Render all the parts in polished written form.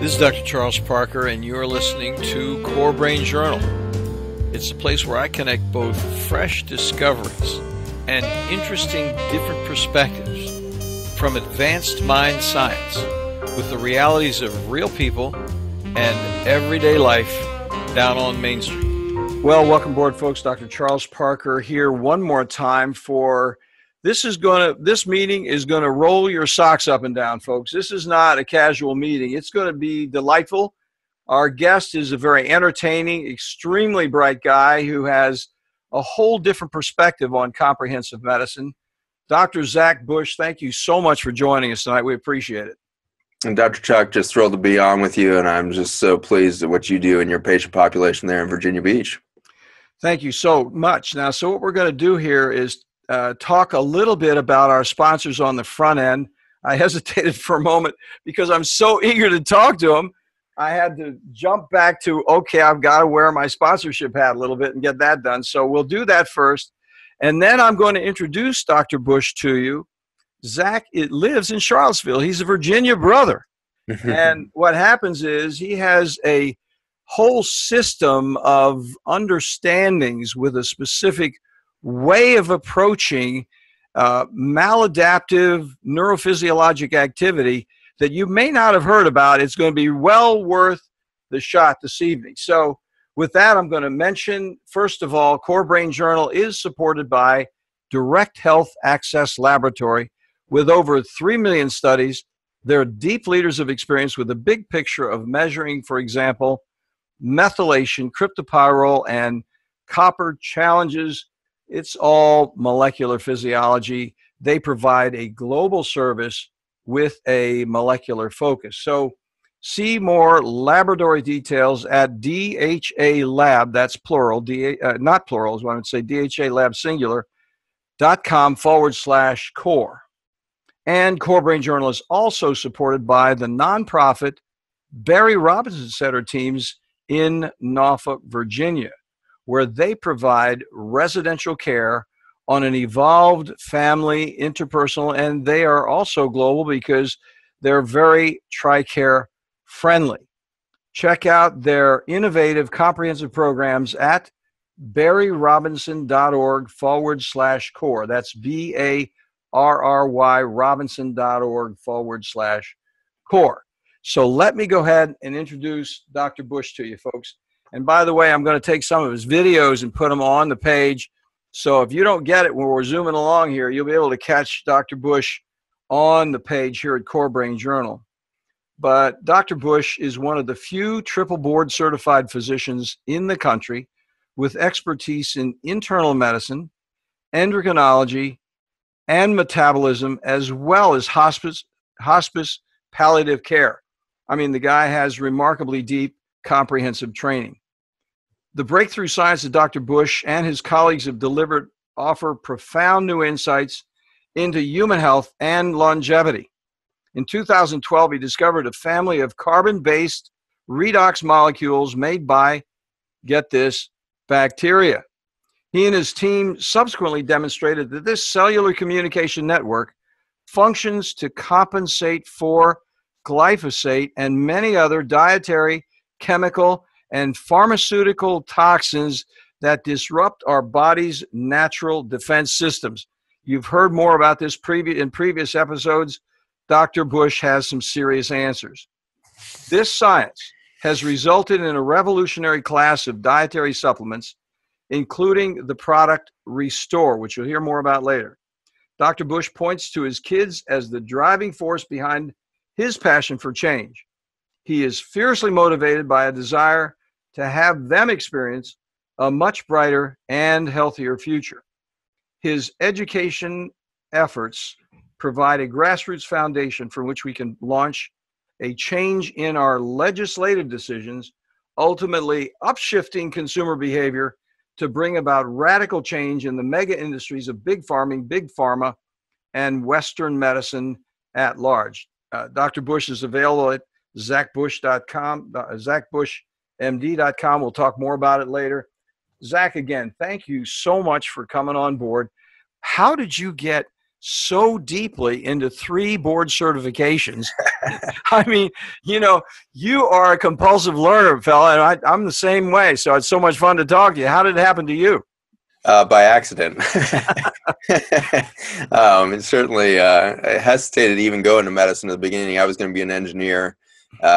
This is Dr. Charles Parker, and you're listening to Core Brain Journal. It's a place where I connect both fresh discoveries and interesting different perspectives from advanced mind science with the realities of real people and everyday life down on Main Street. Well, welcome aboard, folks. Dr. Charles Parker here one more time for this meeting is going to roll your socks up and down, folks. This is not a casual meeting. It's going to be delightful. Our guest is a very entertaining, extremely bright guy who has a whole different perspective on comprehensive medicine. Dr. Zach Bush, thank you so much for joining us tonight. We appreciate it. And Dr. Chuck, just thrilled to be on with you, and I'm just so pleased at what you do and your patient population there in Virginia Beach. Thank you so much. Now, so what we're going to do here is talk a little bit about our sponsors on the front end. I hesitated for a moment because I'm so eager to talk to them. I had to jump back to, okay, I've got to wear my sponsorship hat a little bit and get that done. So we'll do that first. And then I'm going to introduce Dr. Bush to you. Zach lives in Charlottesville. He's a Virginia brother. And what happens is he has a whole system of understandings with a specific way of approaching maladaptive neurophysiologic activity that you may not have heard about. It's going to be well worth the shot this evening. So with that, I'm going to mention, first of all, Core Brain Journal is supported by Direct Health Access Laboratory with over 3 million studies. They're deep leaders of experience with a big picture of measuring, for example, methylation, cryptopyrrole, and copper challenges. It's all molecular physiology. They provide a global service with a molecular focus. So see more laboratory details at DHA Lab, that's plural, not plural is what I would say, DHA Lab singular.com /core. And Core Brain Journal is also supported by the nonprofit Barry Robinson Center teams in Norfolk, Virginia, where they provide residential care on an evolved family, interpersonal, and they are also global because they're very TRICARE friendly. Check out their innovative comprehensive programs at barryrobinson.org /core. That's BARRY Robinson.org /core. So let me go ahead and introduce Dr. Bush to you, folks. And by the way, I'm going to take some of his videos and put them on the page. So if you don't get it when we're zooming along here, you'll be able to catch Dr. Bush on the page here at Core Brain Journal. But Dr. Bush is one of the few triple board certified physicians in the country with expertise in internal medicine, endocrinology, and metabolism, as well as hospice palliative care. I mean, the guy has remarkably deep, comprehensive training. The breakthrough science that Dr. Bush and his colleagues have delivered offer profound new insights into human health and longevity. In 2012, he discovered a family of carbon-based redox molecules made by, get this, bacteria. He and his team subsequently demonstrated that this cellular communication network functions to compensate for glyphosate and many other dietary, chemical, and pharmaceutical toxins that disrupt our body's natural defense systems. You've heard more about this in previous episodes. Dr. Bush has some serious answers. This science has resulted in a revolutionary class of dietary supplements, including the product Restore, which you'll hear more about later. Dr. Bush points to his kids as the driving force behind his passion for change. He is fiercely motivated by a desire to have them experience a much brighter and healthier future. His education efforts provide a grassroots foundation from which we can launch a change in our legislative decisions, ultimately upshifting consumer behavior to bring about radical change in the mega industries of big farming, big pharma, and Western medicine at large. Dr. Bush is available at ZachBush.com, ZachBush MD.com. We'll talk more about it later. Zach, again, thank you so much for coming on board. How did you get so deeply into 3 board certifications. I mean, you know, you are a compulsive learner, fella, and I'm the same way. So it's so much fun to talk to you. How did it happen to you? By accident. And certainly, I hesitated to even go into medicine at the beginning. I was going to be an engineer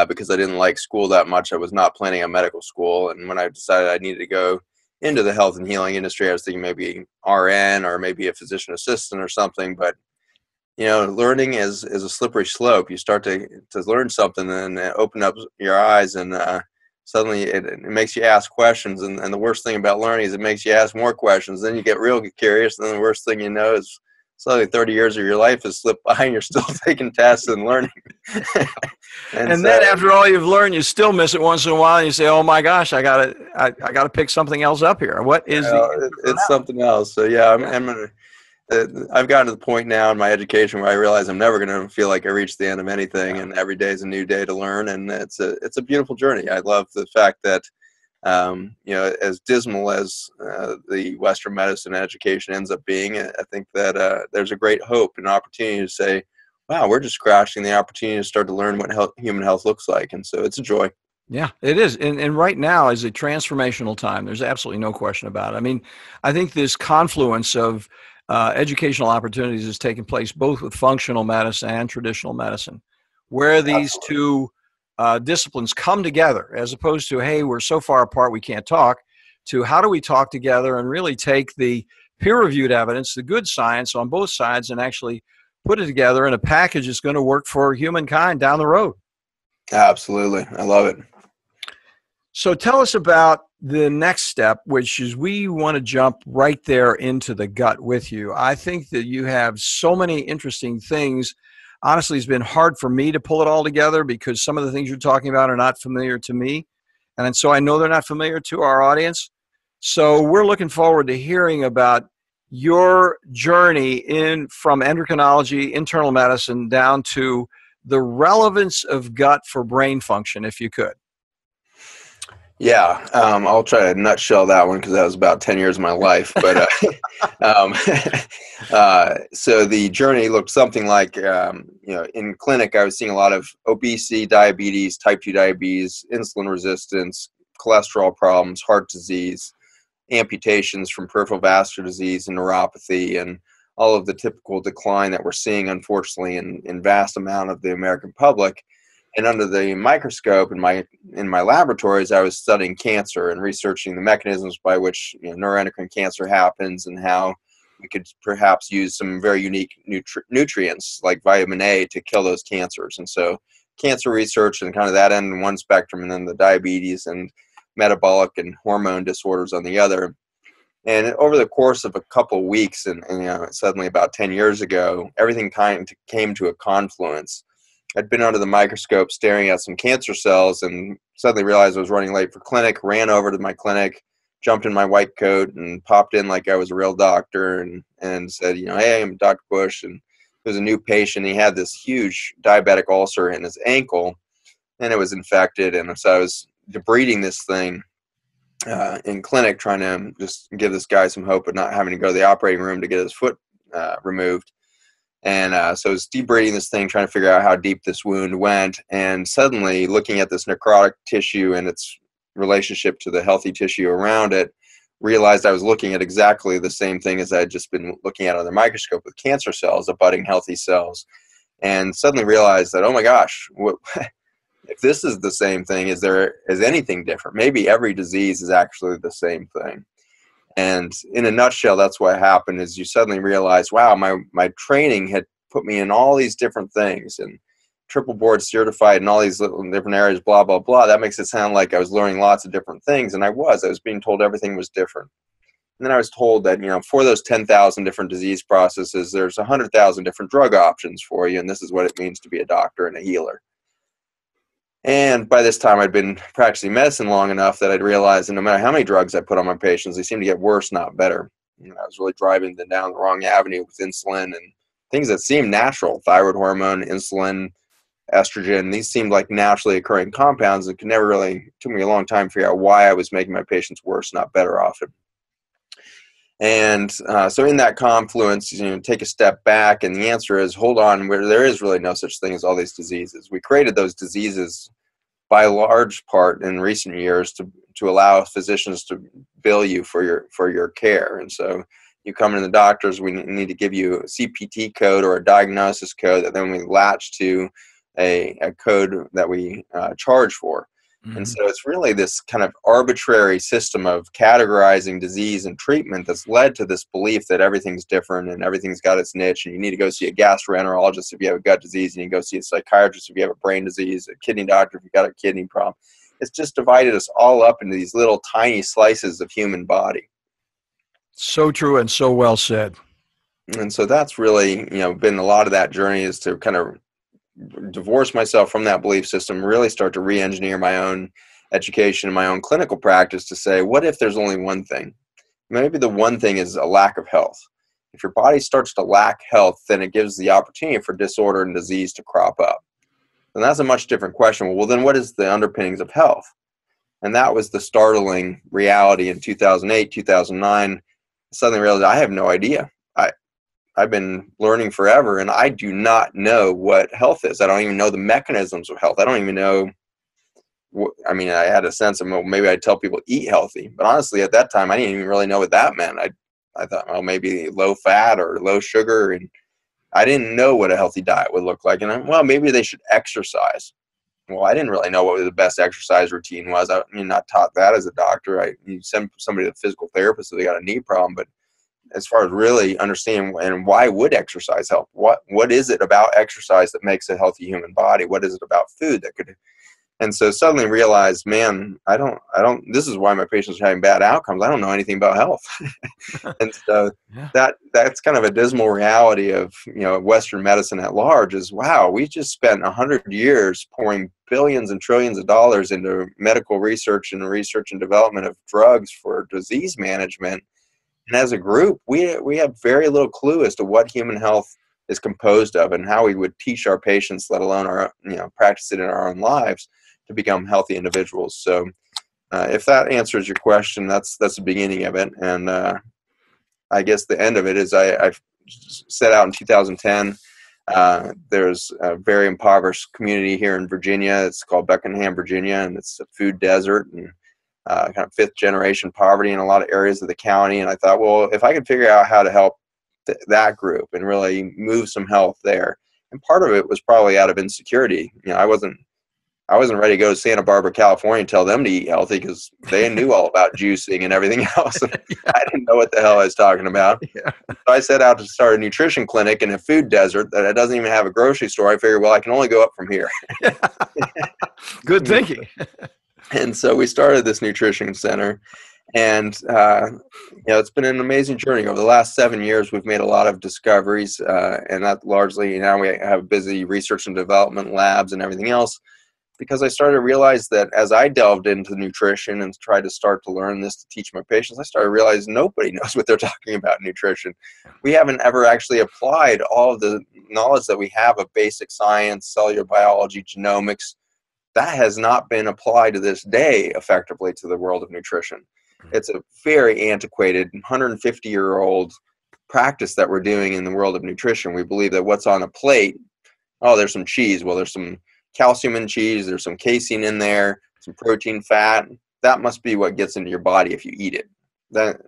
because I didn't like school that much. I was not planning on medical school. And when I decided I needed to go into the health and healing industry, I was thinking maybe RN or maybe a physician assistant or something. But, you know, learning is a slippery slope. You start to learn something and open up your eyes, and suddenly it makes you ask questions, and the worst thing about learning is it makes you ask more questions. Then you get real curious, and then the worst thing you know is suddenly 30 years of your life has slipped by, and you're still taking tests and learning. and then after all you've learned, you still miss it once in a while, and you say, "Oh my gosh, I gotta pick something else up here. What is it's something else?" So yeah, I've gotten to the point now in my education where I realize I'm never going to feel like I reached the end of anything, and every day is a new day to learn, and it's a beautiful journey. I love the fact that, you know, as dismal as the Western medicine education ends up being, I think that there's a great hope and opportunity to say, wow, we're just crashing the opportunity to start to learn what human health looks like, and so it's a joy. Yeah, it is. And right now is a transformational time. There's absolutely no question about it. I mean, I think this confluence of educational opportunities is taking place both with functional medicine and traditional medicine, where these two disciplines come together, as opposed to, hey, we're so far apart we can't talk, to how do we talk together and really take the peer-reviewed evidence, the good science on both sides, and actually put it together in a package that's going to work for humankind down the road. Absolutely. I love it. So tell us about the next step, which is we want to jump right there into the gut with you. I think that you have so many interesting things. Honestly, it's been hard for me to pull it all together because some of the things you're talking about are not familiar to me. And so I know they're not familiar to our audience. So we're looking forward to hearing about your journey from endocrinology, internal medicine, down to the relevance of gut for brain function, if you could. Yeah, I'll try to nutshell that one because that was about 10 years of my life. But so the journey looked something like, you know, in clinic, I was seeing a lot of obesity, diabetes, type 2 diabetes, insulin resistance, cholesterol problems, heart disease, amputations from peripheral vascular disease and neuropathy, and all of the typical decline that we're seeing, unfortunately, in vast amount of the American public. And under the microscope in my laboratories, I was studying cancer and researching the mechanisms by which, you know, neuroendocrine cancer happens, and how we could perhaps use some very unique nutrients like vitamin A to kill those cancers. And so cancer research and kind of that end in one spectrum, and then the diabetes and metabolic and hormone disorders on the other. And over the course of a couple of weeks, and you know, suddenly about 10 years ago, everything kind of came to a confluence. I'd been under the microscope staring at some cancer cells and suddenly realized I was running late for clinic, ran over to my clinic, jumped in my white coat and popped in like I was a real doctor, and said, you know, hey, I'm Dr. Bush. And there was a new patient. He had this huge diabetic ulcer in his ankle, and it was infected. And so I was debriding this thing in clinic, trying to just give this guy some hope of not having to go to the operating room to get his foot removed. And so I was debriding this thing, trying to figure out how deep this wound went, and suddenly looking at this necrotic tissue and its relationship to the healthy tissue around it, realized I was looking at exactly the same thing as I had just been looking at on the microscope with cancer cells, abutting healthy cells, and suddenly realized that, oh my gosh, if this is the same thing, is anything different? Maybe every disease is actually the same thing. And in a nutshell, that's what happened, is you suddenly realize, wow, my training had put me in all these different things and triple board certified in all these little different areas, blah, blah, blah. That makes it sound like I was learning lots of different things. And I was being told everything was different. And then I was told that, you know, for those 10,000 different disease processes, there's 100,000 different drug options for you. And this is what it means to be a doctor and a healer. And by this time, I'd been practicing medicine long enough that I'd realized that no matter how many drugs I put on my patients, they seemed to get worse, not better. You know, I was really driving them down the wrong avenue with insulin and things that seemed natural, thyroid hormone, insulin, estrogen. These seemed like naturally occurring compounds and took me a long time to figure out why I was making my patients worse, not better often. And so in that confluence, you know, take a step back, and the answer is, hold on, where there is really no such thing as all these diseases. We created those diseases by large part in recent years to allow physicians to bill you for your care. And so you come into the doctors, we need to give you a CPT code or a diagnosis code that then we latch to a code that we charge for. And so it's really this kind of arbitrary system of categorizing disease and treatment that's led to this belief that everything's different and everything's got its niche, and you need to go see a gastroenterologist if you have a gut disease, and you go see a psychiatrist if you have a brain disease, a kidney doctor if you've got a kidney problem. It's just divided us all up into these little tiny slices of human body. So true and so well said. And so that's really, you know, been a lot of that journey, is to kind of divorce myself from that belief system, really start to re-engineer my own education and my own clinical practice to say, what if there's only one thing? Maybe the one thing is a lack of health. If your body starts to lack health, then it gives the opportunity for disorder and disease to crop up. And that's a much different question. Well, then what is the underpinnings of health? And that was the startling reality in 2008, 2009. I suddenly realized I have no idea. I've been learning forever, and I do not know what health is. I don't even know the mechanisms of health. I don't even know. I mean, I had a sense of, well, maybe I'd tell people eat healthy, but honestly, at that time, I didn't even really know what that meant. I thought, well, maybe low fat or low sugar, and I didn't know what a healthy diet would look like. And well, maybe they should exercise. Well, I didn't really know what the best exercise routine was. I mean, not taught that as a doctor. You send somebody to a physical therapist if they got a knee problem, but as far as really understanding, and why would exercise help? What is it about exercise that makes a healthy human body? What is it about food that could? And so suddenly realized, man, I don't, this is why my patients are having bad outcomes. I don't know anything about health. And so yeah. That's kind of a dismal reality of, you know, Western medicine at large is, wow, we just spent 100 years pouring billions and trillions of dollars into medical research and development of drugs for disease management. And as a group, we have very little clue as to what human health is composed of and how we would teach our patients, let alone our, you know, practice it in our own lives to become healthy individuals. So if that answers your question, that's the beginning of it. And I guess the end of it is I set out in 2010. There's a very impoverished community here in Virginia. It's called Buckingham, Virginia, and it's a food desert and kind of fifth generation poverty in a lot of areas of the county. And I thought, well, if I could figure out how to help that group and really move some health there. And part of it was probably out of insecurity. You know, I wasn't ready to go to Santa Barbara, California and tell them to eat healthy because they knew all about juicing and everything else. And yeah. I didn't know what the hell I was talking about. Yeah. So I set out to start a nutrition clinic in a food desert that doesn't even have a grocery store. I figured, well, I can only go up from here. Good thinking. And so we started this nutrition center, and you know, it's been an amazing journey. Over the last 7 years, we've made a lot of discoveries, and that largely now we have busy research and development labs and everything else, because I started to realize that as I delved into nutrition and tried to start to learn this to teach my patients, I started to realize nobody knows what they're talking about in nutrition. We haven't ever actually applied all of the knowledge that we have of basic science, cellular biology, genomics. That has not been applied to this day effectively to the world of nutrition. It's a very antiquated 150-year-old practice that we're doing in the world of nutrition. We believe that what's on a plate, oh, there's some cheese. Well, there's some calcium in cheese. There's some casein in there, some protein, fat. That must be what gets into your body if you eat it. That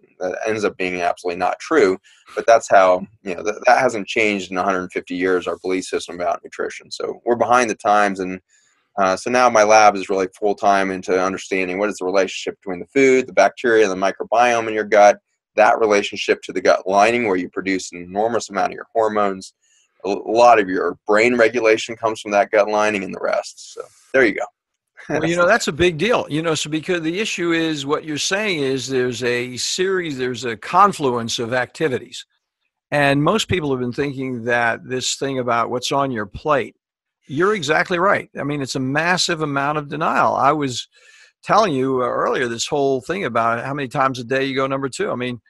ends up being absolutely not true, but that's how, you know, that hasn't changed in 150 years, our belief system about nutrition. So we're behind the times, and so now my lab is really full-time into understanding what is the relationship between the food, the bacteria, the microbiome in your gut, that relationship to the gut lining where you produce an enormous amount of your hormones. A lot of your brain regulation comes from that gut lining and the rest. So there you go. Well, you know, that's a big deal, you know, so because the issue is what you're saying is there's a confluence of activities. And most people have been thinking that this thing about what's on your plate. You're exactly right. I mean, it's a massive amount of denial. I was telling you earlier this whole thing about how many times a day you go number two. I mean,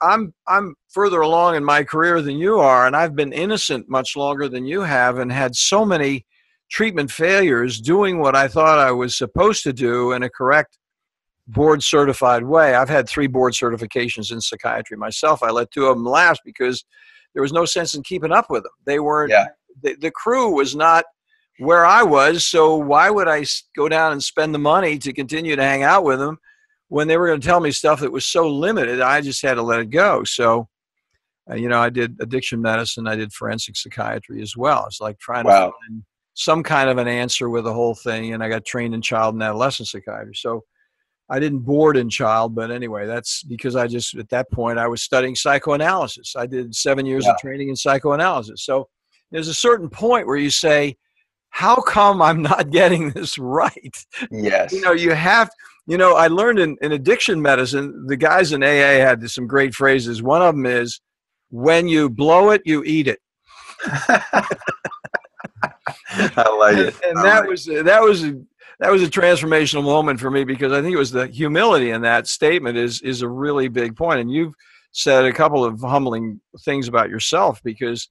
I'm further along in my career than you are, and I've been innocent much longer than you have, and had so many treatment failures doing what I thought I was supposed to do in a correct board certified way. I've had 3 board certifications in psychiatry myself. I let 2 of them lapse because there was no sense in keeping up with them. They weren't, the crew was not where I was. So why would I go down and spend the money to continue to hang out with them when they were going to tell me stuff that was so limited? I just had to let it go. So, you know, I did addiction medicine. I did forensic psychiatry as well. It's like trying to find some kind of an answer with the whole thing. And I got trained in child and adolescent psychiatry. So I didn't board in child, but anyway, that's because I just, at that point, I was studying psychoanalysis. I did 7 years of training in psychoanalysis. So there's a certain point where you say, how come I'm not getting this right? Yes. You know, you have, you know, I learned in addiction medicine, the guys in AA had some great phrases. One of them is, when you blow it, you eat it. I like it. And that was a transformational moment for me, because I think it was the humility in that statement is a really big point. And you've said a couple of humbling things about yourself, because,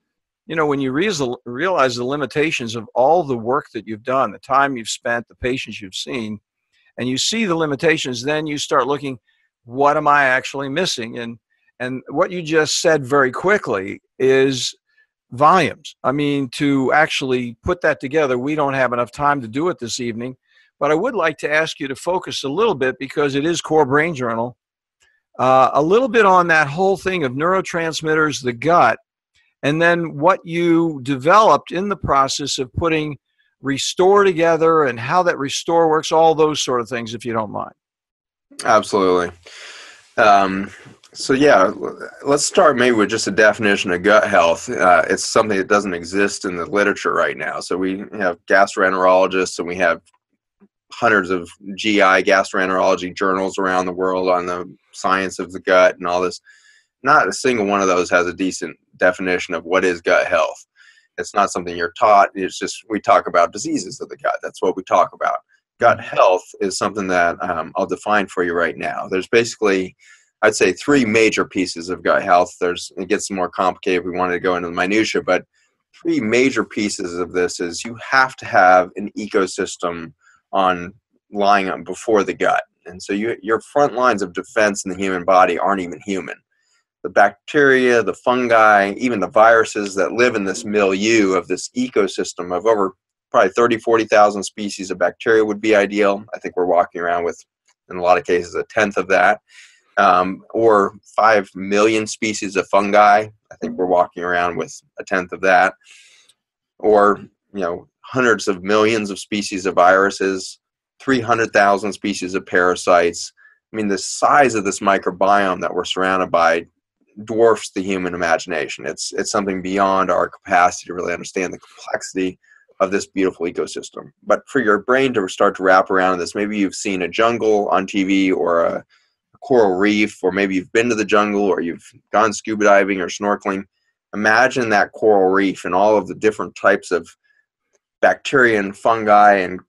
you know, when you realize the limitations of all the work that you've done, the time you've spent, the patients you've seen, and you see the limitations, then you start looking, what am I actually missing? And what you just said very quickly is volumes. I mean, to actually put that together, we don't have enough time to do it this evening, but I would like to ask you to focus a little bit, because it is Core Brain Journal, a little bit on that whole thing of neurotransmitters, the gut, and then what you developed in the process of putting Restore together and how that Restore works, all those sort of things, if you don't mind. Absolutely. So yeah, let's start maybe with just a definition of gut health. It's something that doesn't exist in the literature right now. So we have gastroenterologists, and we have hundreds of GI gastroenterology journals around the world on the science of the gut and all this. Not a single one of those has a decent definition of what is gut health. It's not something you're taught. It's just, we talk about diseases of the gut. That's what we talk about. Gut health is something that I'll define for you right now. There's basically, I'd say, 3 major pieces of gut health. It gets more complicated if we wanted to go into the minutia, but 3 major pieces of this is you have to have an ecosystem lying before the gut. And so your front lines of defense in the human body aren't even human. The bacteria, the fungi, even the viruses that live in this milieu of this ecosystem of over probably 30, 40,000 species of bacteria would be ideal. I think we're walking around with, in a lot of cases, 1/10 of that. Or 5 million species of fungi. I think we're walking around with 1/10 of that, or, you know, hundreds of millions of species of viruses, 300,000 species of parasites. I mean, the size of this microbiome that we're surrounded by dwarfs the human imagination. It's something beyond our capacity to really understand the complexity of this beautiful ecosystem. But for your brain to start to wrap around this, maybe you've seen a jungle on TV, or a coral reef, or maybe you've been to the jungle, or you've gone scuba diving or snorkeling. Imagine that coral reef and all of the different types of bacteria and fungi and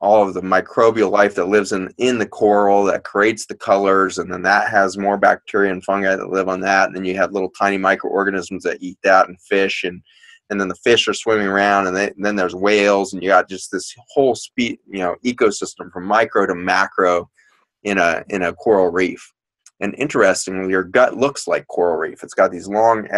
all of the microbial life that lives in the coral that creates the colors, and then that has more bacteria and fungi that live on that, and then you have little tiny microorganisms that eat that, and fish, and then the fish are swimming around, and then there's whales, and you got just this whole ecosystem from micro to macro in a coral reef. And interestingly, your gut looks like coral reef. It's got these long,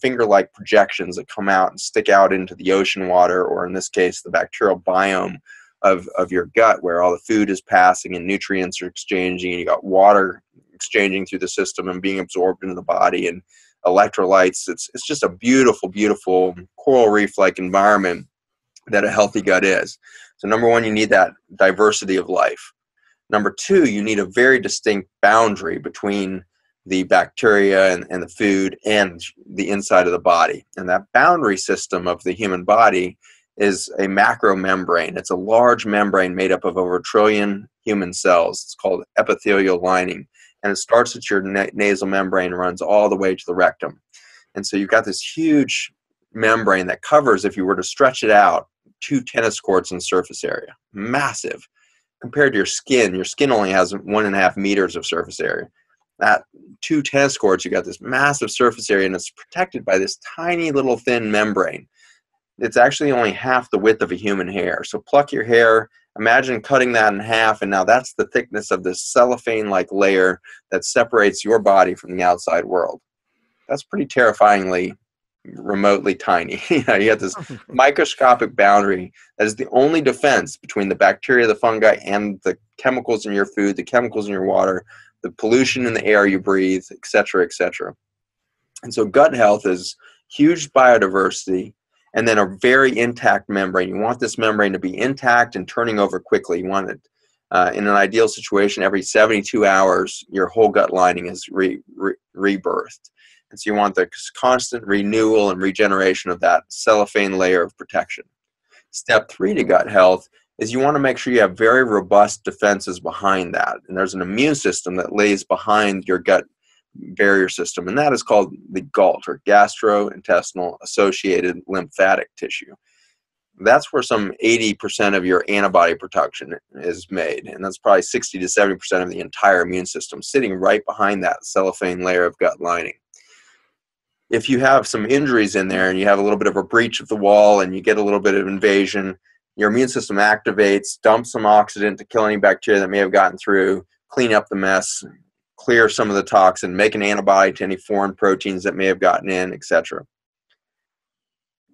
finger-like projections that come out and stick out into the ocean water, or in this case, the bacterial biome of your gut, where all the food is passing and nutrients are exchanging, and you got water exchanging through the system and being absorbed into the body, and electrolytes. It's just a beautiful, beautiful coral reef-like environment that a healthy gut is. So number one, you need that diversity of life. Number two, you need a very distinct boundary between the bacteria and the food and the inside of the body. And that boundary system of the human body is a macromembrane. It's a large membrane made up of over 1 trillion human cells. It's called epithelial lining. And it starts at your nasal membrane, runs all the way to the rectum. And so you've got this huge membrane that covers, if you were to stretch it out, 2 tennis courts in surface area. Massive. Compared to your skin only has 1.5 meters of surface area. That 2 tennis courts, you got this massive surface area, and it's protected by this tiny little thin membrane. It's actually only half the width of a human hair. So pluck your hair. Imagine cutting that in half, and now that's the thickness of this cellophane-like layer that separates your body from the outside world. That's pretty terrifyingly remotely tiny. You have this microscopic boundary that is the only defense between the bacteria, the fungi, and the chemicals in your food, the chemicals in your water, the pollution in the air you breathe, et cetera, et cetera. And so gut health is huge biodiversity and then a very intact membrane. You want this membrane to be intact and turning over quickly. You want it in an ideal situation every 72 hours, your whole gut lining is rebirthed. And so you want the constant renewal and regeneration of that cellophane layer of protection. Step 3 to gut health is you want to make sure you have very robust defenses behind that. And there's an immune system that lays behind your gut barrier system, and that is called the GALT, or gastrointestinal associated lymphatic tissue. That's where some 80% of your antibody production is made, and that's probably 60 to 70% of the entire immune system sitting right behind that cellophane layer of gut lining. If you have some injuries in there and you have a little bit of a breach of the wall and you get a little bit of invasion, your immune system activates, dumps some oxidant to kill any bacteria that may have gotten through, clean up the mess, clear some of the toxin, make an antibody to any foreign proteins that may have gotten in, etc.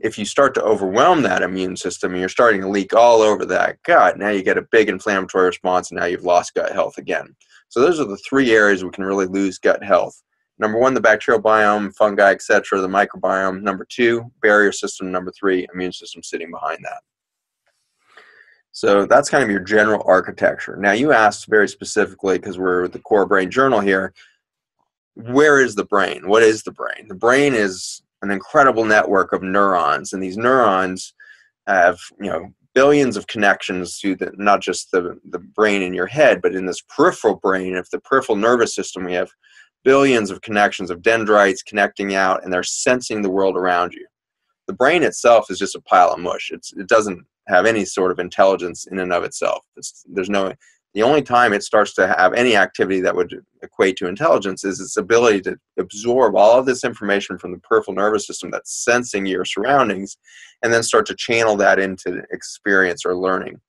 If you start to overwhelm that immune system and you're starting to leak all over that gut, now you get a big inflammatory response and now you've lost gut health again. So those are the three areas we can really lose gut health. Number one, the bacterial biome, fungi, etc., the microbiome. Number two, barrier system. Number three, immune system sitting behind that. So that's kind of your general architecture. Now you asked very specifically, because we're with the Core Brain Journal here, where is the brain? What is the brain? The brain is an incredible network of neurons, and these neurons have, you know, billions of connections to the, not just the brain in your head, but in this peripheral brain, if the peripheral nervous system, we have billions of connections of dendrites connecting out, and they're sensing the world around you. The brain itself is just a pile of mush. It doesn't have any sort of intelligence in and of itself. The only time it starts to have any activity that would equate to intelligence is its ability to absorb all of this information from the peripheral nervous system that's sensing your surroundings and then start to channel that into experience or learning.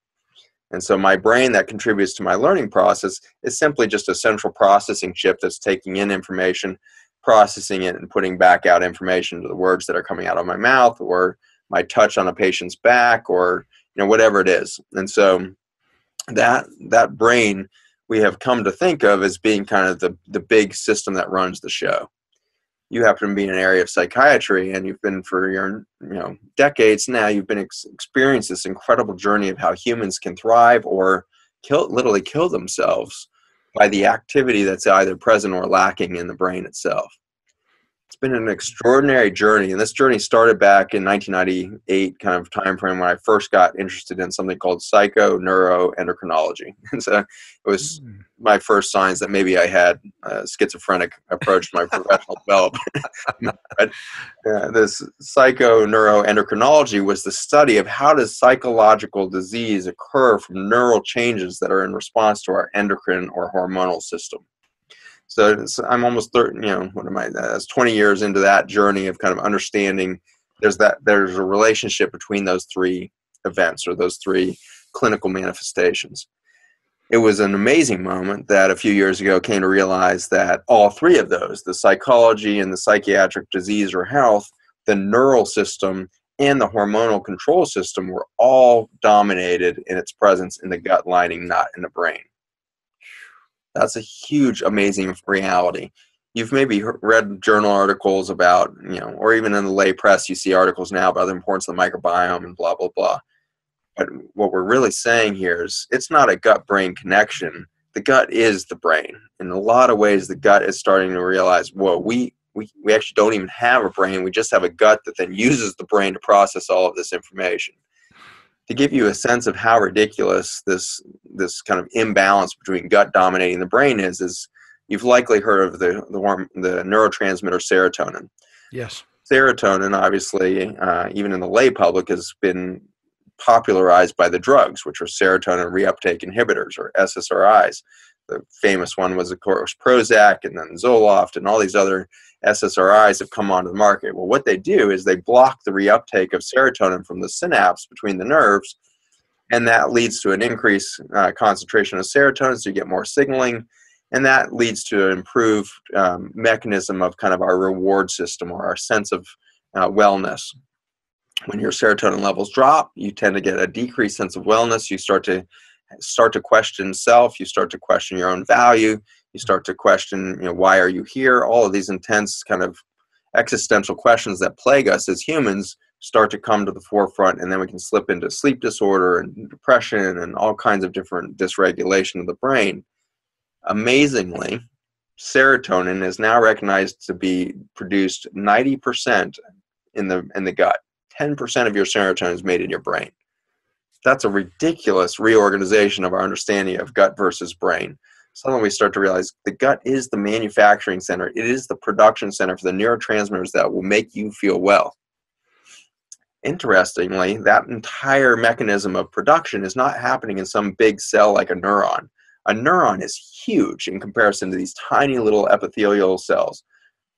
And so my brain that contributes to my learning process is simply just a central processing chip that's taking in information, processing it, and putting back out information to the words that are coming out of my mouth or my touch on a patient's back, or whatever it is. And so that brain we have come to think of as being kind of the big system that runs the show. You happen to be in an area of psychiatry, and you've been for your decades now. You've been experienced this incredible journey of how humans can thrive or literally kill themselves by the activity that's either present or lacking in the brain itself. It's been an extraordinary journey, and this journey started back in 1998 kind of time frame when I first got interested in something called psychoneuroendocrinology. And so it was my first signs that maybe I had a schizophrenic approach to my professional development. But, this psychoneuroendocrinology was the study of how does psychological disease occur from neural changes that are in response to our endocrine or hormonal system. So I'm almost 30, what am I? That's 20 years into that journey of kind of understanding there's a relationship between those three events or those three clinical manifestations. It was an amazing moment that a few years ago came to realize that all three of those, the psychology and the psychiatric disease or health, the neural system, and the hormonal control system were all dominated in its presence in the gut lining, not in the brain. That's a huge, amazing reality. You've maybe read journal articles about, or even in the lay press, you see articles now about the importance of the microbiome and blah, blah, blah. But what we're really saying here is it's not a gut-brain connection. The gut is the brain. In a lot of ways, the gut is starting to realize, whoa, we actually don't even have a brain. We just have a gut that then uses the brain to process all of this information. To give you a sense of how ridiculous this kind of imbalance between gut dominating the brain is you've likely heard of the neurotransmitter serotonin. Yes. Serotonin, obviously, even in the lay public, has been popularized by the drugs, which are serotonin reuptake inhibitors, or SSRIs. The famous one was, of course, Prozac, and then Zoloft, and all these other SSRIs have come onto the market. Well, what they do is they block the reuptake of serotonin from the synapse between the nerves, And that leads to an increased concentration of serotonin, so you get more signaling. And that leads to an improved mechanism of kind of our reward system or our sense of wellness. When your serotonin levels drop, you tend to get a decreased sense of wellness. You start to question self. You start to question your own value. You start to question, you know, why are you here? All of these intense kind of existential questions that plague us as humans start to come to the forefront, and then we can slip into sleep disorder and depression and all kinds of different dysregulation of the brain. Amazingly, serotonin is now recognized to be produced 90% in the gut. 10% of your serotonin is made in your brain. That's a ridiculous reorganization of our understanding of gut versus brain. Suddenly we start to realize the gut is the manufacturing center. It is the production center for the neurotransmitters that will make you feel well. Interestingly, that entire mechanism of production is not happening in some big cell like a neuron. A neuron is huge in comparison to these tiny little epithelial cells.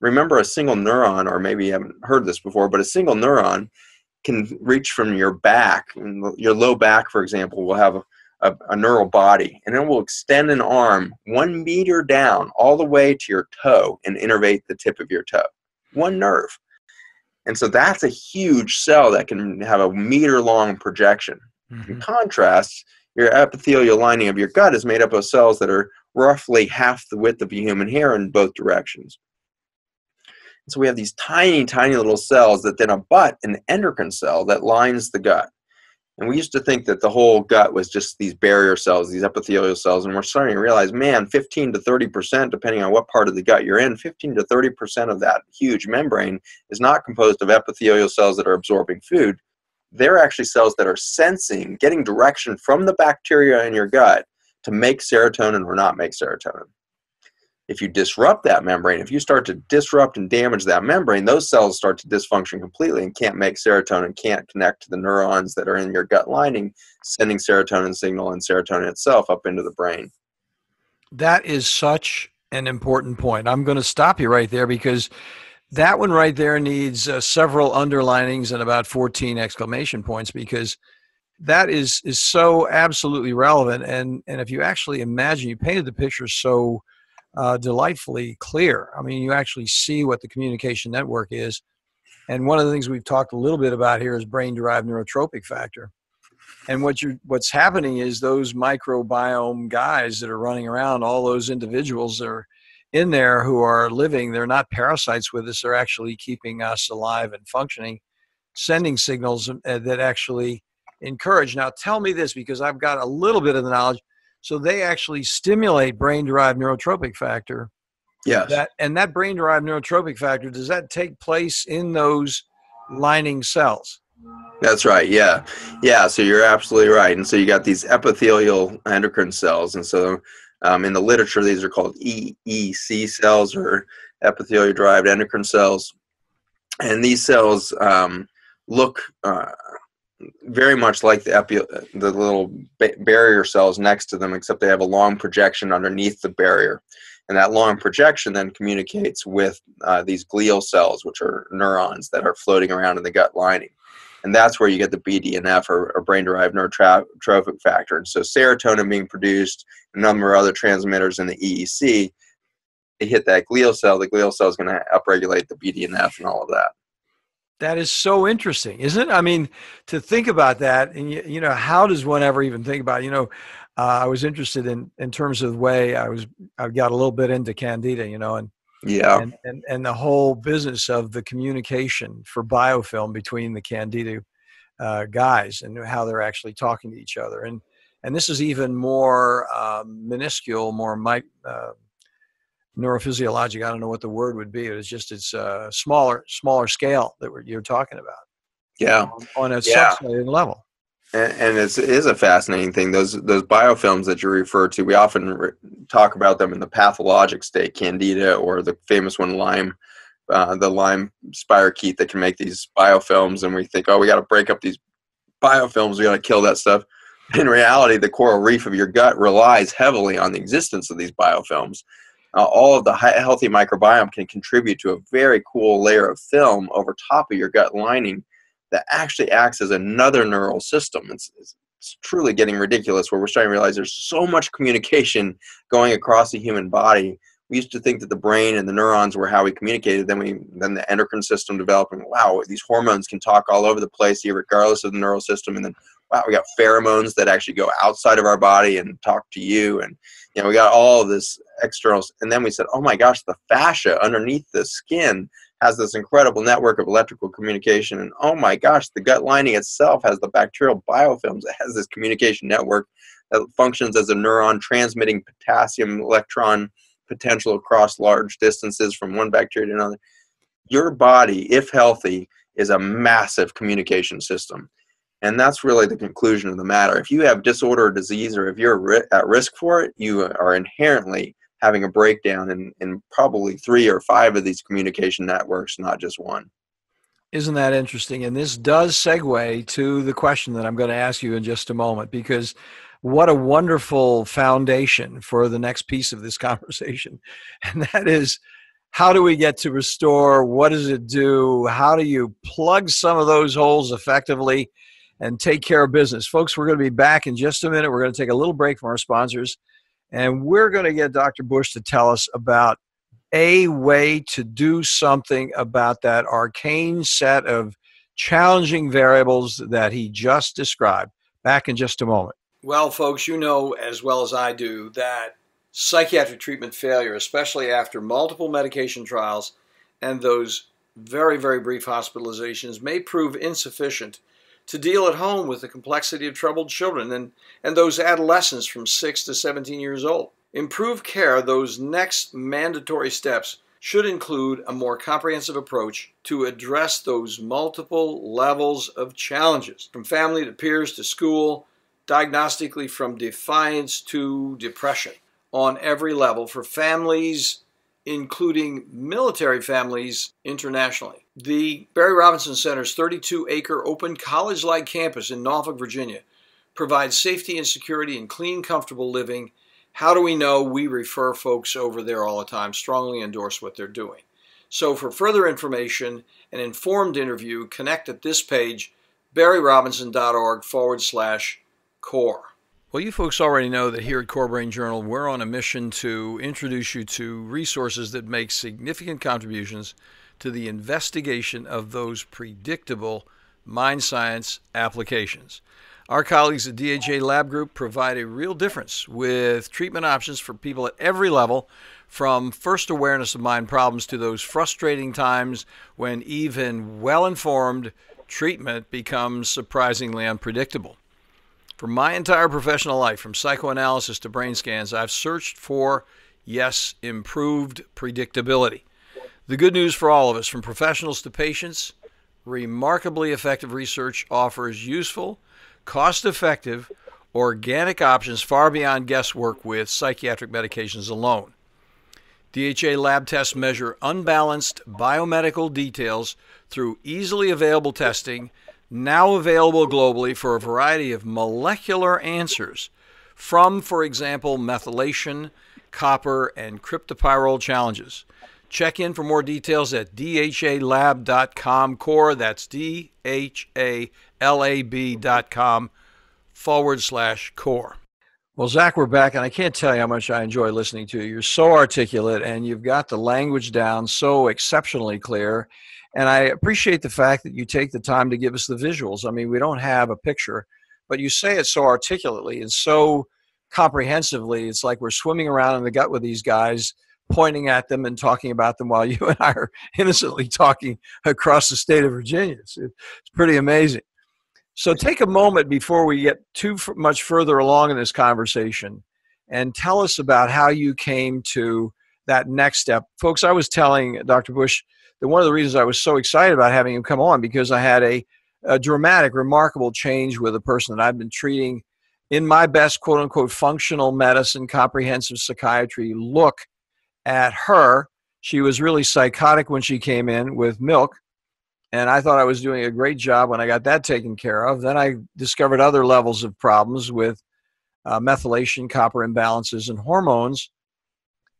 Remember, a single neuron, or maybe you haven't heard this before, but a single neuron can reach from your back. Your low back, for example, will have a neural body, and it will extend an arm 1 meter down all the way to your toe and innervate the tip of your toe. One nerve. And so that's a huge cell that can have a meter-long projection. Mm-hmm. In contrast, your epithelial lining of your gut is made up of cells that are roughly half the width of a human hair in both directions. And so we have these tiny, tiny little cells that then abut an endocrine cell that lines the gut. And we used to think that the whole gut was just these barrier cells, these epithelial cells, and we're starting to realize, man, 15 to 30%, depending on what part of the gut you're in, 15 to 30% of that huge membrane is not composed of epithelial cells that are absorbing food. They're actually cells that are sensing, getting direction from the bacteria in your gut to make serotonin or not make serotonin. If you disrupt that membrane, if you start to disrupt and damage that membrane, those cells start to dysfunction completely and can't make serotonin, can't connect to the neurons that are in your gut lining, sending serotonin signal and serotonin itself up into the brain. That is such an important point. I'm going to stop you right there, because that one right there needs several underlinings and about 14 exclamation points, because that is so absolutely relevant. And if you actually imagine, you painted the picture so delightfully clear. I mean, you actually see what the communication network is. And one of the things we've talked a little bit about here is brain-derived neurotropic factor. And what's happening is those microbiome guys that are running around, all those individuals that are in there who are living, they're not parasites with us, they're actually keeping us alive and functioning, sending signals that actually encourage. Now, tell me this, because I've got a little bit of the knowledge. So they actually stimulate brain-derived neurotropic factor. Yes. That brain-derived neurotropic factor, does that take place in those lining cells? That's right, yeah. Yeah, so you're absolutely right. And so you got these epithelial endocrine cells. And so in the literature, these are called EEC cells, or epithelial-derived endocrine cells. And these cells look very much like the little barrier cells next to them, except they have a long projection underneath the barrier. And that long projection then communicates with these glial cells, which are neurons that are floating around in the gut lining. And that's where you get the BDNF, or brain-derived neurotropic factor. And so serotonin being produced, a number of other transmitters in the EEC, they hit that glial cell. The glial cell is going to upregulate the BDNF and all of that. That is so interesting, isn't it? I mean, to think about that, and you know, how does one ever even think about it? You know, I was interested in terms of the way I got a little bit into Candida, you know, and the whole business of the communication for biofilm between the Candida guys and how they're actually talking to each other. And this is even more minuscule, more neurophysiologic. I don't know what the word would be. It's just smaller scale that you're talking about. Yeah, on a subcellular level. And it is a fascinating thing. Those biofilms that you refer to, we often talk about them in the pathologic state, Candida, or the famous one, Lyme, the Lyme spirochete that can make these biofilms. And we think, oh, we got to break up these biofilms. We got to kill that stuff. In reality, the coral reef of your gut relies heavily on the existence of these biofilms. All of the healthy microbiome can contribute to a very cool layer of film over top of your gut lining that actually acts as another neural system. It's it's truly getting ridiculous, where we're starting to realize there's so much communication going across the human body. We used to think that the brain and the neurons were how we communicated. Then the endocrine system developed, and wow, these hormones can talk all over the place here, regardless of the neural system. And then wow, we got pheromones that actually go outside of our body and talk to you. And you know, we got all this externals. And then we said, oh my gosh, the fascia underneath the skin has this incredible network of electrical communication. And oh my gosh, the gut lining itself has the bacterial biofilms. It has this communication network that functions as a neuron transmitting potassium electron potential across large distances from one bacteria to another. Your body, if healthy, is a massive communication system. And that's really the conclusion of the matter. If you have disorder or disease, or if you're at risk for it, you are inherently having a breakdown in probably 3 or 5 of these communication networks, not just one. Isn't that interesting? And this does segue to the question that I'm going to ask you in just a moment, because what a wonderful foundation for the next piece of this conversation. And that is, how do we get to Restore? What does it do? How do you plug some of those holes effectively and take care of business? Folks, we're going to be back in just a minute. We're going to take a little break from our sponsors. And we're going to get Dr. Bush to tell us about a way to do something about that arcane set of challenging variables that he just described. Back in just a moment. Well, folks, you know as well as I do that psychiatric treatment failure, especially after multiple medication trials and those very, very brief hospitalizations, may prove insufficient to deal at home with the complexity of troubled children and those adolescents from 6 to 17 years old. Improved care, those next mandatory steps should include a more comprehensive approach to address those multiple levels of challenges, from family to peers to school, diagnostically from defiance to depression, on every level for families, including military families internationally. The Barry Robinson Center's 32-acre open college-like campus in Norfolk, Virginia provides safety and security and clean, comfortable living. How do we know? We refer folks over there all the time, strongly endorse what they're doing. So for further information, an informed interview, connect at this page, barryrobinson.org/core. Well, you folks already know that here at Core Brain Journal, we're on a mission to introduce you to resources that make significant contributions to the investigation of those predictable mind science applications. Our colleagues at DHA Lab Group provide a real difference with treatment options for people at every level, from first awareness of mind problems to those frustrating times when even well-informed treatment becomes surprisingly unpredictable. For my entire professional life, from psychoanalysis to brain scans, I've searched for, yes, improved predictability. The good news for all of us, from professionals to patients, remarkably effective research offers useful, cost-effective, organic options far beyond guesswork with psychiatric medications alone. DHA lab tests measure unbalanced biomedical details through easily available testing, now available globally, for a variety of molecular answers from, for example, methylation, copper, and cryptopyrrole challenges. Check in for more details at dhalab.com core. That's DHALAB.com/core. Well, Zach, we're back, and I can't tell you how much I enjoy listening to you. You're so articulate, and you've got the language down so exceptionally clear. And I appreciate the fact that you take the time to give us the visuals. I mean, we don't have a picture, but you say it so articulately and so comprehensively. It's like we're swimming around in the gut with these guys, pointing at them and talking about them while you and I are innocently talking across the state of Virginia. It's pretty amazing. So take a moment before we get too much further along in this conversation and tell us about how you came to that next step. Folks, I was telling Dr. Bush that one of the reasons I was so excited about having him come on, because I had a dramatic, remarkable change with a person that I've been treating in my best, quote unquote, functional medicine, comprehensive psychiatry look at her. She was really psychotic when she came in with milk, and I thought I was doing a great job when I got that taken care of. Then I discovered other levels of problems with methylation, copper imbalances, and hormones.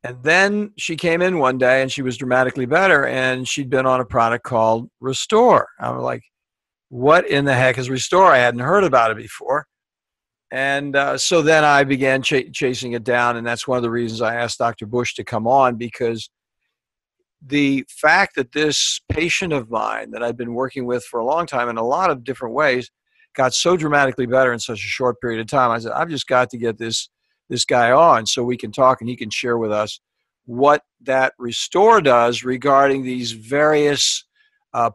And then she came in one day and she was dramatically better, and she'd been on a product called Restore. I'm like, what in the heck is Restore? I hadn't heard about it before. And so then I began chasing it down. And that's one of the reasons I asked Dr. Bush to come on, because the fact that this patient of mine that I've been working with for a long time in a lot of different ways got so dramatically better in such a short period of time, I said, I've just got to get this guy on so we can talk and he can share with us what that Restore does regarding these various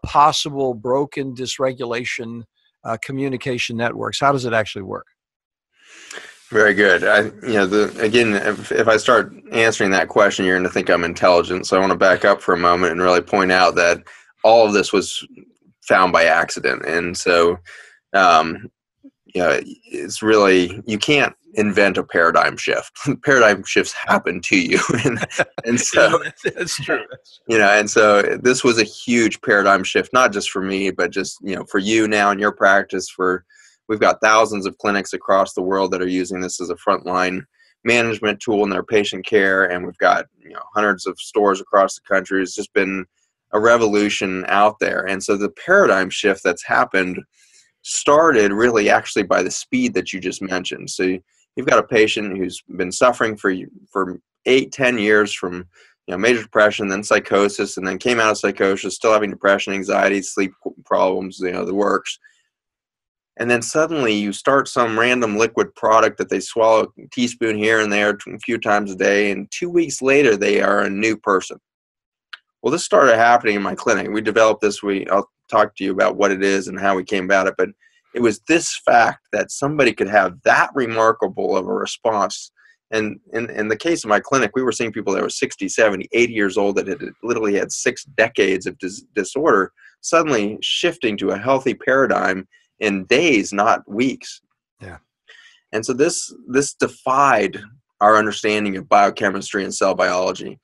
possible broken dysregulation communication networks. How does it actually work? Very good. Again, if I start answering that question, you're going to think I'm intelligent. So I want to back up for a moment and really point out that all of this was found by accident. And so, it's really, you can't invent a paradigm shift. Paradigm shifts happen to you. And so that's true. And so this was a huge paradigm shift, not just for me, but just, for you now in your practice, we've got thousands of clinics across the world that are using this as a frontline management tool in their patient care. And we've got, hundreds of stores across the country. It's just been a revolution out there. And so the paradigm shift that's happened started really actually by the speed that you just mentioned. So you've got a patient who's been suffering for 8-10 years from major depression, then psychosis, and then came out of psychosis, still having depression, anxiety, sleep problems, the works. And then suddenly you start some random liquid product that they swallow a teaspoon here and there a few times a day, and 2 weeks later they are a new person. Well, this started happening in my clinic. We developed this. I'll talk to you about what it is and how we came about it, but it was this fact that somebody could have that remarkable of a response. And in the case of my clinic, we were seeing people that were 60, 70, 80 years old that had literally had 6 decades of disorder, suddenly shifting to a healthy paradigm in days, not weeks. Yeah. And so this defied our understanding of biochemistry and cell biology.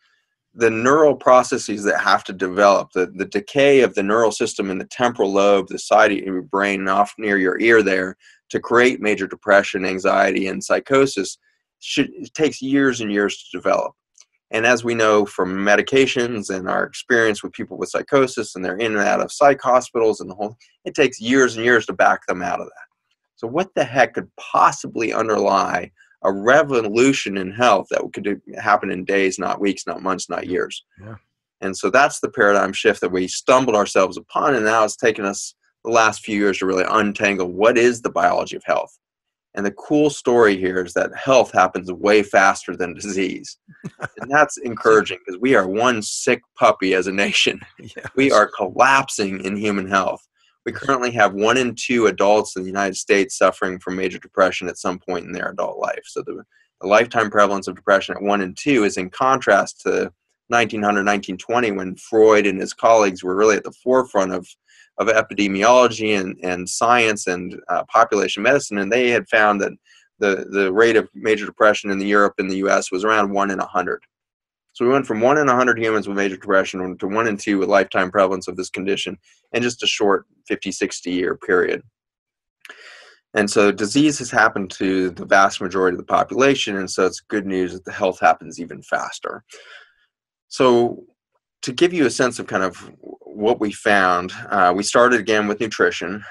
The neural processes that have to develop, the decay of the neural system in the temporal lobe, the side of your brain and off near your ear there, to create major depression, anxiety, and psychosis, it takes years and years to develop. And as we know from medications and our experience with people with psychosis, and they're in and out of psych hospitals and the whole, it takes years and years to back them out of that. So what the heck could possibly underlie a revolution in health that could happen in days, not weeks, not months, not years? Yeah. And so that's the paradigm shift that we stumbled ourselves upon. And now it's taken us the last few years to really untangle what is the biology of health. And the cool story here is that health happens way faster than disease. And that's encouraging, because we are one sick puppy as a nation. Yeah. We are collapsing in human health. We currently have 1 in 2 adults in the United States suffering from major depression at some point in their adult life. So the lifetime prevalence of depression at 1 in 2 is in contrast to 1900, 1920, when Freud and his colleagues were really at the forefront of epidemiology and science and population medicine. And they had found that the rate of major depression in Europe and the US was around 1 in 100. So we went from 1 in 100 humans with major depression to 1 in 2 with lifetime prevalence of this condition in just a short 50, 60 year period. And so disease has happened to the vast majority of the population. And so it's good news that the health happens even faster. So to give you a sense of kind of what we found, we started again with nutrition.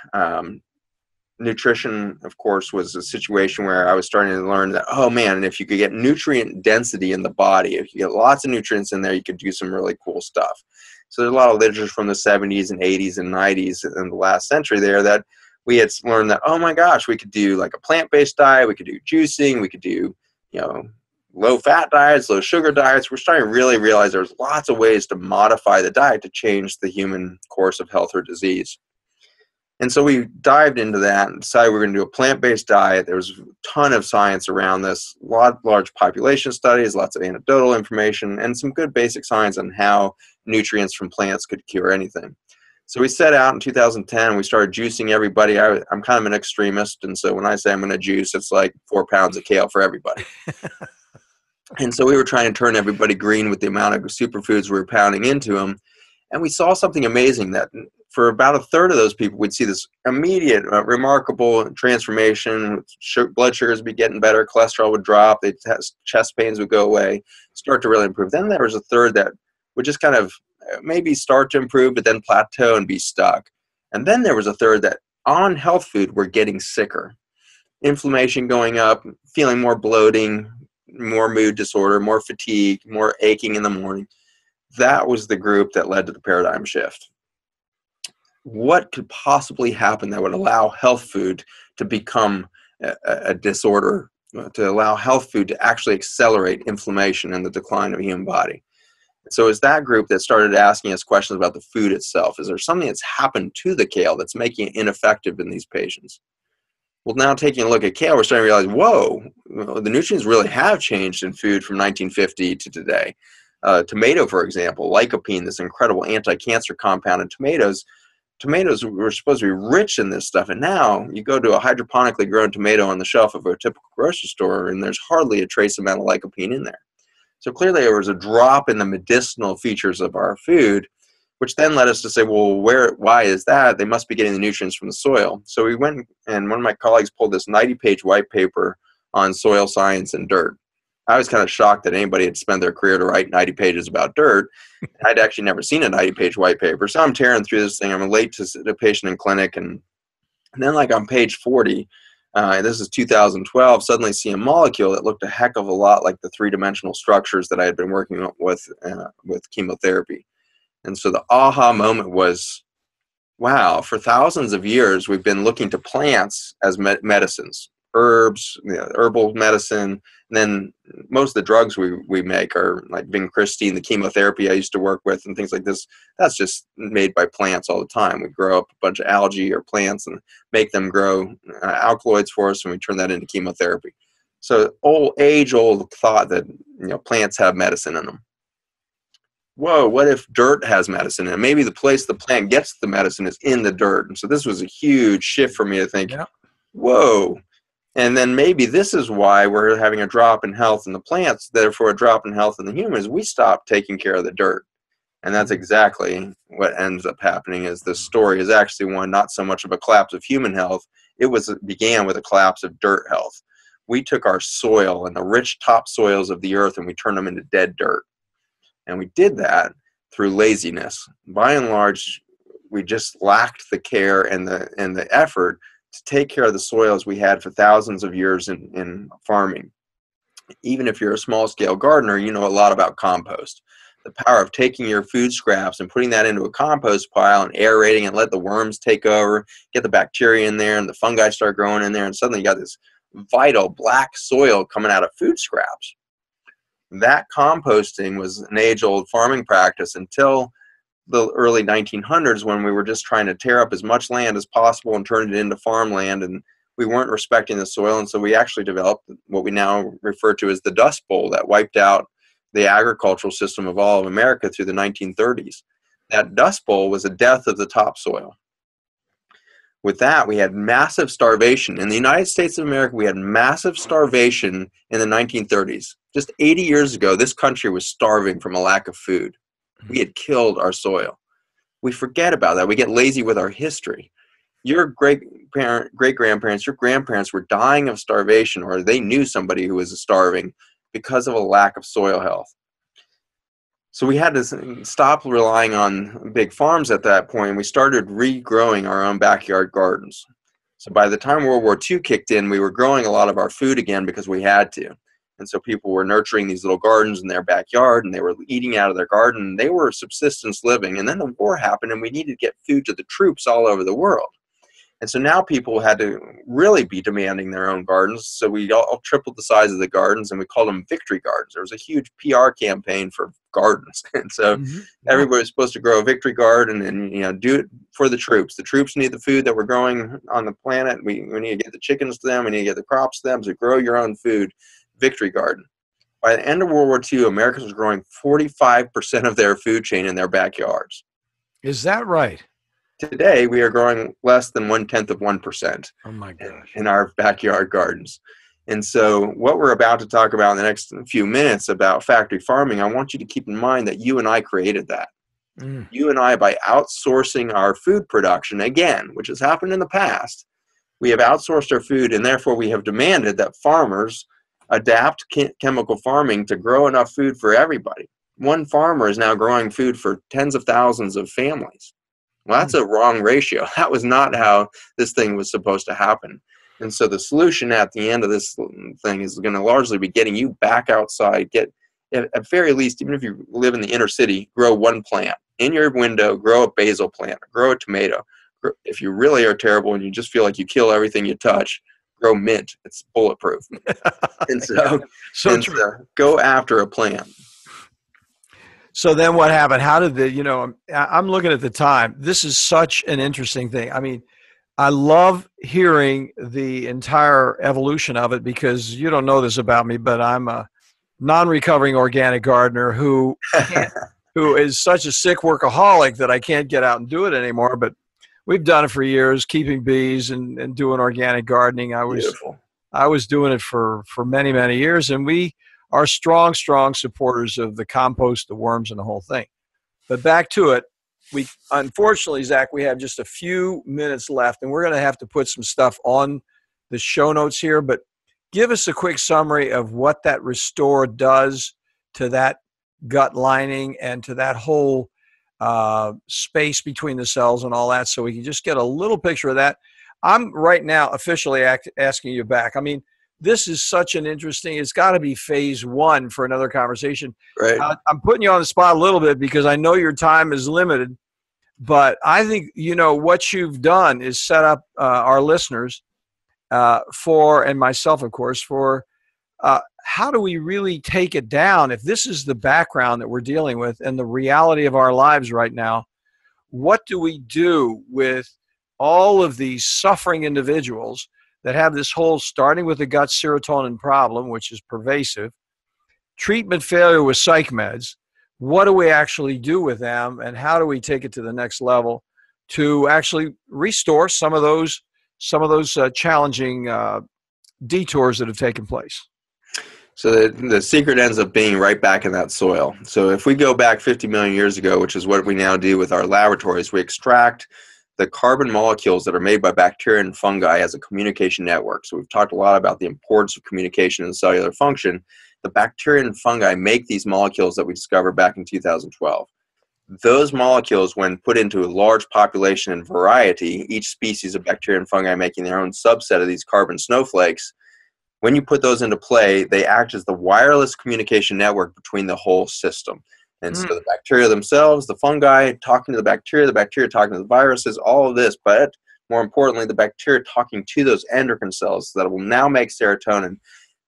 Nutrition, of course, was a situation where I was starting to learn that, oh man, if you could get nutrient density in the body, if you get lots of nutrients in there, you could do some really cool stuff. So there's a lot of literature from the 70s and 80s and 90s in the last century there that we had learned that, oh my gosh, we could do like a plant-based diet, we could do juicing, we could do, low-fat diets, low-sugar diets. We're starting to really realize there's lots of ways to modify the diet to change the human course of health or disease. And so we dived into that and decided we were going to do a plant-based diet. There was a ton of science around this, large population studies, lots of anecdotal information, and some good basic science on how nutrients from plants could cure anything. So we set out in 2010, and we started juicing everybody. I'm kind of an extremist, and so when I say I'm going to juice, it's like 4 pounds of kale for everybody. And so we were trying to turn everybody green with the amount of superfoods we were pounding into them. And we saw something amazing that for about 1/3 of those people, we'd see this immediate, remarkable transformation. Blood sugars would be getting better. Cholesterol would drop. Chest pains would go away, start to really improve. Then there was 1/3 that would just kind of maybe start to improve, but then plateau and be stuck. And then there was 1/3 that on health food were getting sicker. inflammation going up, feeling more bloating, more mood disorder, more fatigue, more aching in the morning. That was the group that led to the paradigm shift. What could possibly happen that would allow health food to become a disorder, to allow health food to actually accelerate inflammation and the decline of the human body? So it's that group that started asking us questions about the food itself. Is there something that's happened to the kale that's making it ineffective in these patients? Well, now taking a look at kale, we're starting to realize, whoa, the nutrients really have changed in food from 1950 to today. Tomato, for example, lycopene, this incredible anti-cancer compound in tomatoes. Tomatoes were supposed to be rich in this stuff, and now you go to a hydroponically grown tomato on the shelf of a typical grocery store, and there's hardly a trace amount of lycopene in there. So clearly there was a drop in the medicinal features of our food, which then led us to say, well, why is that? They must be getting the nutrients from the soil. So we went, and one of my colleagues pulled this 90-page white paper on soil science and dirt. I was kind of shocked that anybody had spent their career to write 90 pages about dirt. I'd actually never seen a 90-page white paper. So I'm tearing through this thing. I'm late to the patient in clinic. And then like on page 40, this is 2012, suddenly see a molecule that looked a heck of a lot like the three-dimensional structures that I had been working with chemotherapy. And so the aha moment was, wow, for thousands of years, we've been looking to plants as medicines. Herbs, you know, herbal medicine, and then most of the drugs we make are like vincristine, the chemotherapy I used to work with, and things like this. That's just made by plants all the time. We grow up a bunch of algae or plants and make them grow alkaloids for us, and we turn that into chemotherapy. So age-old thought that, you know, plants have medicine in them. Whoa, what if dirt has medicine in it? Maybe the place the plant gets the medicine is in the dirt. And so this was a huge shift for me to think, yeah. Whoa. And then maybe this is why we're having a drop in health in the plants, therefore a drop in health in the humans. We stop taking care of the dirt. And that's exactly what ends up happening, is this story is actually one, not so much of a collapse of human health. It began with a collapse of dirt health. We took our soil and the rich topsoils of the earth and we turned them into dead dirt. And we did that through laziness. By and large, we just lacked the care and the effort to take care of the soils we had for thousands of years in farming. Even if you're a small-scale gardener, you know a lot about compost. The power of taking your food scraps and putting that into a compost pile and aerating and let the worms take over, get the bacteria in there, and the fungi start growing in there, and suddenly you got this vital black soil coming out of food scraps. That composting was an age-old farming practice until the early 1900s, when we were just trying to tear up as much land as possible and turn it into farmland, and we weren't respecting the soil, and so we actually developed what we now refer to as the Dust Bowl that wiped out the agricultural system of all of America through the 1930s. That Dust Bowl was the death of the topsoil. With that, we had massive starvation. In the United States of America, we had massive starvation in the 1930s. Just 80 years ago, this country was starving from a lack of food. We had killed our soil. We forget about that. We get lazy with our history. Your great-grandparents, your grandparents were dying of starvation, or they knew somebody who was starving because of a lack of soil health. So we had to stop relying on big farms at that point, and we started regrowing our own backyard gardens. So by the time World War II kicked in, we were growing a lot of our food again because we had to. And so people were nurturing these little gardens in their backyard, and they were eating out of their garden. They were subsistence living. And then the war happened, and we needed to get food to the troops all over the world. And so now people had to really be demanding their own gardens. So we all tripled the size of the gardens, and we called them victory gardens. There was a huge PR campaign for gardens. And so everybody was supposed to grow a victory garden and, you know, do it for the troops. The troops need the food that we're growing on the planet. We need to get the chickens to them. We need to get the crops to them. So grow your own food. Victory garden. By the end of World War II, Americans were growing 45% of their food chain in their backyards. Is that right? Today, we are growing less than 0.1%. Oh my gosh! In our backyard gardens. And so what we're about to talk about in the next few minutes about factory farming, I want you to keep in mind that you and I created that. Mm. You and I, by outsourcing our food production again, which has happened in the past, we have outsourced our food, and therefore we have demanded that farmers adapt chemical farming to grow enough food for everybody. One farmer is now growing food for tens of thousands of families. Well, that's a wrong ratio. That was not how this thing was supposed to happen. And so the solution at the end of this thing is going to largely be getting you back outside. Get, at very least, even if you live in the inner city, grow one plant. In your window, grow a basil plant, grow a tomato. If you really are terrible and you just feel like you kill everything you touch, grow mint. It's bulletproof. And so, so go after a plant. So then what happened? How did the, you know, I'm looking at the time. This is such an interesting thing. I mean, I love hearing the entire evolution of it, because you don't know this about me, but I'm a non-recovering organic gardener who who is such a sick workaholic that I can't get out and do it anymore. But we've done it for years, keeping bees and doing organic gardening. I was Beautiful. I was doing it for many, many years, and we are strong, strong supporters of the compost, the worms, and the whole thing. But back to it, we unfortunately, Zach, we have just a few minutes left, and we're going to have to put some stuff on the show notes here. But give us a quick summary of what that Restore does to that gut lining and to that whole space between the cells and all that, so we can just get a little picture of that. I'm right now officially asking you back. I mean, this is such an interesting, it's got to be phase one for another conversation. Right. I'm putting you on the spot a little bit because I know your time is limited, but I think, you know, what you've done is set up our listeners for, and myself, of course, for how do we really take it down? If this is the background that we're dealing with and the reality of our lives right now, what do we do with all of these suffering individuals that have this whole, starting with the gut serotonin problem, which is pervasive, treatment failure with psych meds? What do we actually do with them, and how do we take it to the next level to actually restore some of those challenging detours that have taken place? So the secret ends up being right back in that soil. So if we go back 50 million years ago, which is what we now do with our laboratories, we extract the carbon molecules that are made by bacteria and fungi as a communication network. So we've talked a lot about the importance of communication and cellular function. The bacteria and fungi make these molecules that we discovered back in 2012. Those molecules, when put into a large population and variety, each species of bacteria and fungi making their own subset of these carbon snowflakes, when you put those into play, they act as the wireless communication network between the whole system. And so the bacteria themselves, the fungi talking to the bacteria talking to the viruses, all of this, but more importantly, the bacteria talking to those endocrine cells that will now make serotonin.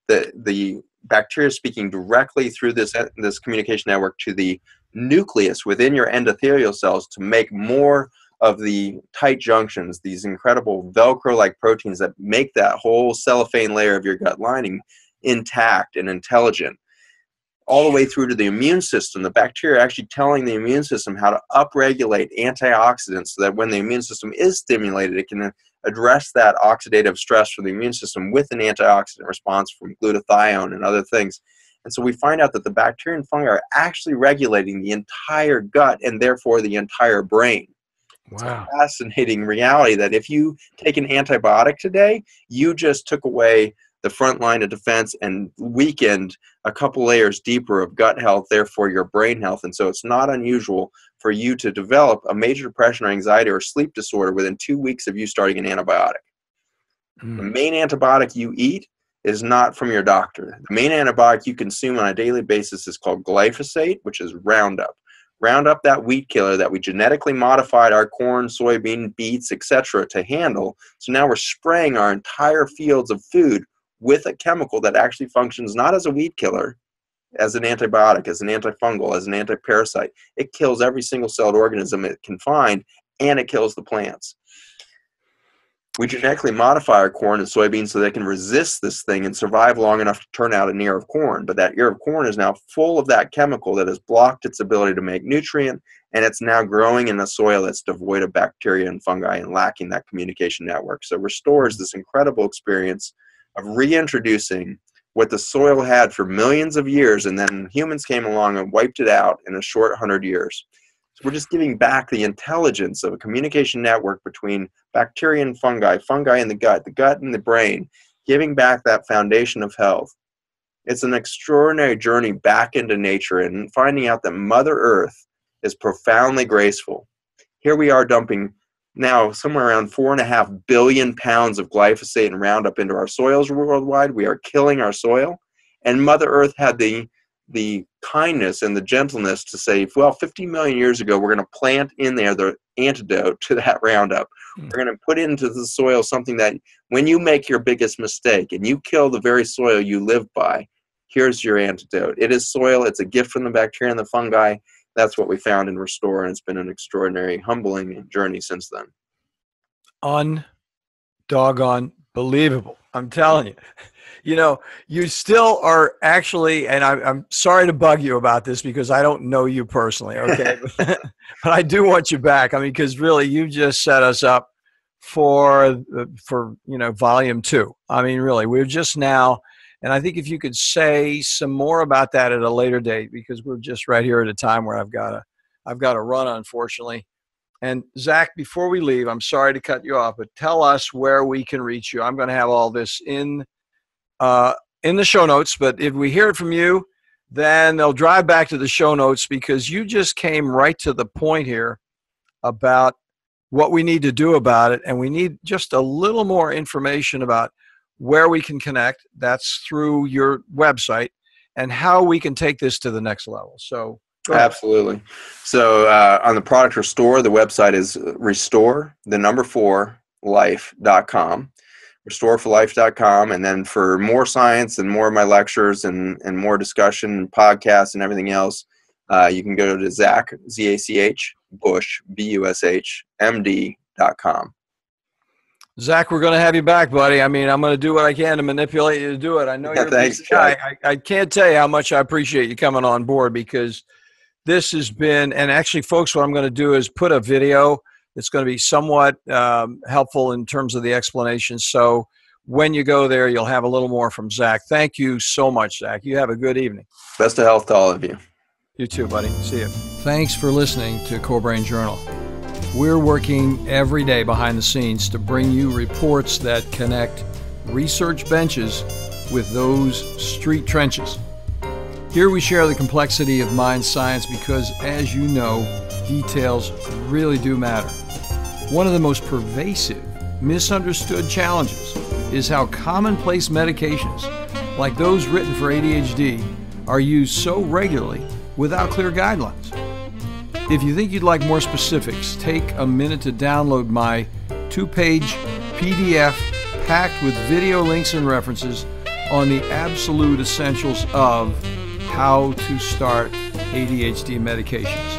The bacteria speaking directly through this communication network to the nucleus within your endothelial cells to make more of the tight junctions, these incredible Velcro-like proteins that make that whole cellophane layer of your gut lining intact and intelligent, all the way through to the immune system. The bacteria are actually telling the immune system how to upregulate antioxidants so that when the immune system is stimulated, it can address that oxidative stress from the immune system with an antioxidant response from glutathione and other things. And so we find out that the bacteria and fungi are actually regulating the entire gut and therefore the entire brain. Wow. It's a fascinating reality that if you take an antibiotic today, you just took away the front line of defense and weakened a couple layers deeper of gut health, therefore your brain health. And so it's not unusual for you to develop a major depression or anxiety or sleep disorder within 2 weeks of you starting an antibiotic. The main antibiotic you eat is not from your doctor. The main antibiotic you consume on a daily basis is called glyphosate, which is Roundup. Roundup, that weed killer that we genetically modified our corn, soybean, beets, etc. to handle. So now we're spraying our entire fields of food with a chemical that actually functions not as a weed killer, as an antibiotic, as an antifungal, as an antiparasite. It kills every single celled organism it can find, and it kills the plants. We genetically modify our corn and soybeans so they can resist this thing and survive long enough to turn out an ear of corn. But that ear of corn is now full of that chemical that has blocked its ability to make nutrient, and it's now growing in a soil that's devoid of bacteria and fungi and lacking that communication network. So Restore is this incredible experience of reintroducing what the soil had for millions of years, and then humans came along and wiped it out in a short 100 years. We're just giving back the intelligence of a communication network between bacteria and fungi, fungi in the gut and the brain, giving back that foundation of health. It's an extraordinary journey back into nature and finding out that Mother Earth is profoundly graceful. Here we are dumping now somewhere around 4.5 billion pounds of glyphosate and Roundup into our soils worldwide. We are killing our soil. And Mother Earth had the kindness and the gentleness to say, well, 50 million years ago, we're going to plant in there the antidote to that Roundup. We're going to put into the soil something that when you make your biggest mistake and you kill the very soil you live by, here's your antidote. It is soil. It's a gift from the bacteria and the fungi. That's what we found in Restore, and it's been an extraordinary, humbling journey since then. Un-doggone believable. I'm telling you. You know, you still are actually, and I'm sorry to bug you about this because I don't know you personally, okay? But I do want you back. I mean, because really, you just set us up for you know, Volume 2. I mean, really, we're just now, and I think if you could say some more about that at a later date, because we're just right here at a time where I've got to run, unfortunately. And Zach, before we leave, I'm sorry to cut you off, but tell us where we can reach you. I'm going to have all this in the show notes, but if we hear it from you, then they'll drive back to the show notes, because you just came right to the point here about what we need to do about it. And we need just a little more information about where we can connect. That's through your website, and how we can take this to the next level. So absolutely. So on the product Restore, the website is restore4life.com, restoreforlife.com. And then for more science and more of my lectures and more discussion and podcasts and everything else, you can go to Zach, Z-A-C-H, Bush, B-U-S-H, MD.com. Zach, we're going to have you back, buddy. I mean, I'm going to do what I can to manipulate you to do it. I know you're a busy guy. I can't tell you how much I appreciate you coming on board, because this has been, and actually, folks, what I'm going to do is put a video that's going to be somewhat helpful in terms of the explanation. So when you go there, you'll have a little more from Zach. Thank you so much, Zach. You have a good evening. Best of health to all of you. You too, buddy. See you. Thanks for listening to Core Brain Journal. We're working every day behind the scenes to bring you reports that connect research benches with those street trenches. Here we share the complexity of mind science because, as you know, details really do matter. One of the most pervasive, misunderstood challenges is how commonplace medications, like those written for ADHD, are used so regularly without clear guidelines. If you think you'd like more specifics, take a minute to download my 2-page PDF packed with video links and references on the absolute essentials of how to start ADHD medications.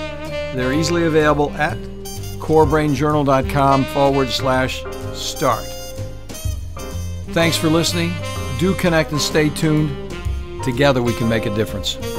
They're easily available at corebrainjournal.com/start. Thanks for listening. Do connect and stay tuned. Together we can make a difference.